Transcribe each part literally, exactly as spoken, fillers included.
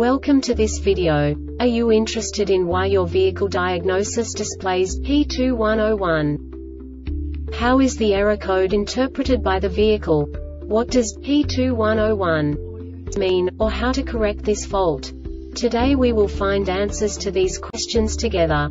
Welcome to this video. Are you interested in why your vehicle diagnosis displays P two one zero one? How is the error code interpreted by the vehicle? What does P two one zero one mean, or how to correct this fault? Today we will find answers to these questions together.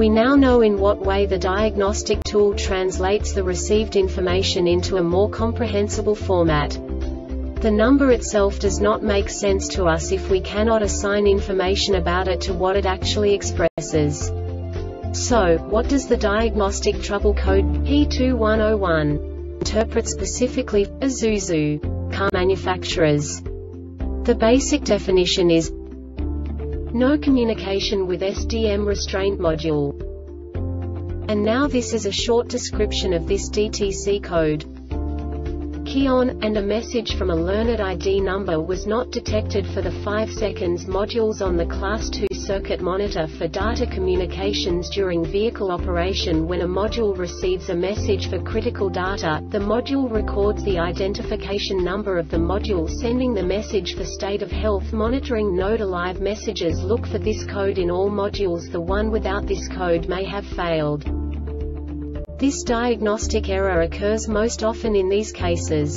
We now know in what way the diagnostic tool translates the received information into a more comprehensible format. The number itself does not make sense to us if we cannot assign information about it to what it actually expresses. So, what does the diagnostic trouble code P two one zero one interpret specifically for Isuzu car manufacturers? The basic definition is no communication with S D M restraint module. And now this is a short description of this D T C code. Key on, and a message from a learned I D number was not detected for the five seconds modules on the Class two circuit monitor for data communications during vehicle operation. When a module receives a message for critical data, the module records the identification number of the module sending the message. For state of health monitoring node alive messages, look for this code in all modules. The one without this code may have failed. This diagnostic error occurs most often in these cases.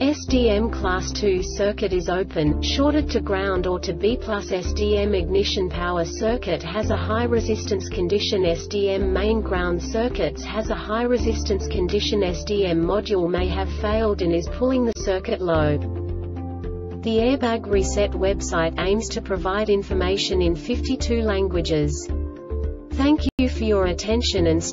S D M Class two circuit is open, shorted to ground or to B plus. S D M ignition power circuit has a high resistance condition. S D M main ground circuits has a high resistance condition. S D M module may have failed and is pulling the circuit low. The Airbag Reset website aims to provide information in fifty-two languages. Thank you for your attention and stay